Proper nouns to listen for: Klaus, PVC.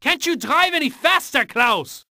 Can't you drive any faster, Klaus?